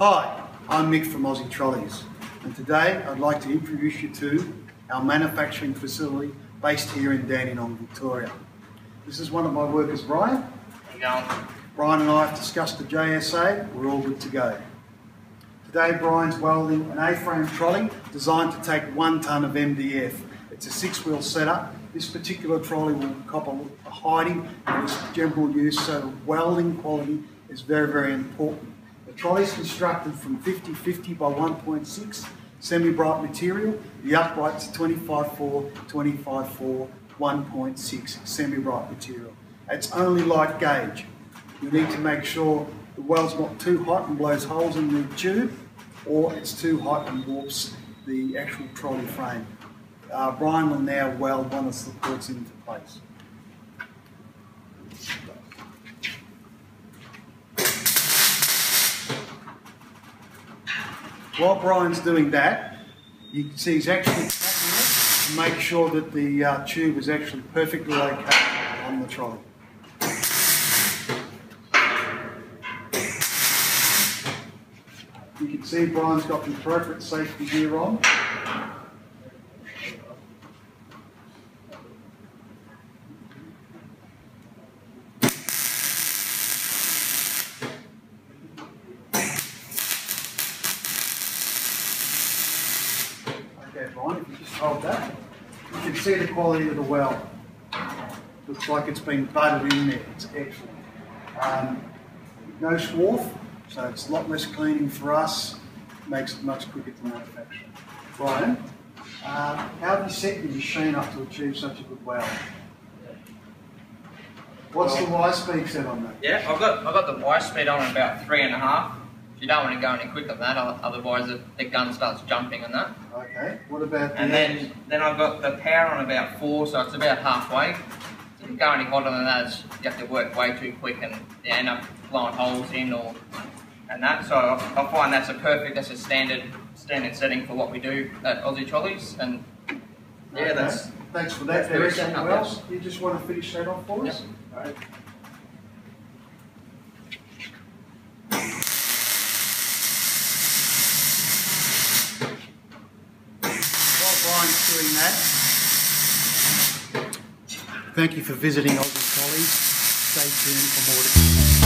Hi, I'm Mick from Aussie Trolleys, and today I'd like to introduce you to our manufacturing facility based here in Dandenong, Victoria. This is one of my workers, Brian. How you going? Brian and I have discussed the JSA, we're all good to go. Today Brian's welding an A-frame trolley designed to take 1 tonne of MDF. It's a 6-wheel setup. This particular trolley will copper hiding and its general use, so welding quality is very, very important. The trolley is constructed from 50-50 by 1.6 semi-bright material. The uprights 25-4, 25-4, 1.6 semi-bright material. It's only light gauge. You need to make sure the weld's not too hot and blows holes in the tube, or it's too hot and warps the actual trolley frame. Brian will now weld one that supports into place. While Brian's doing that, you can see he's actually cracking it to make sure that the tube is actually perfectly located on the trolley. You can see Brian's got the appropriate safety gear on. Okay, Brian, if you just hold that, you can see the quality of the weld. Looks like it's been buttered in there. It's excellent. No swarf, so it's a lot less cleaning for us. Makes it much quicker to manufacture. Brian, how have you set your machine up to achieve such a good weld? What's the Y speed set on that? Yeah, I've got the Y speed on about 3.5. You don't want to go any quicker than that, otherwise the gun starts jumping and that. Okay, what about the then I've got the power on about 4, so it's about halfway. So if you go any hotter than that, you have to work way too quick and you end up blowing holes in and that. So I find that's a perfect, that's a standard setting for what we do at Aussie Trolleys. And yeah, okay. Thanks for that. There is something else. You just want to finish that off for us? Yep. Okay. Doing that. Thank you for visiting Aussie Trolleys. Stay tuned for more.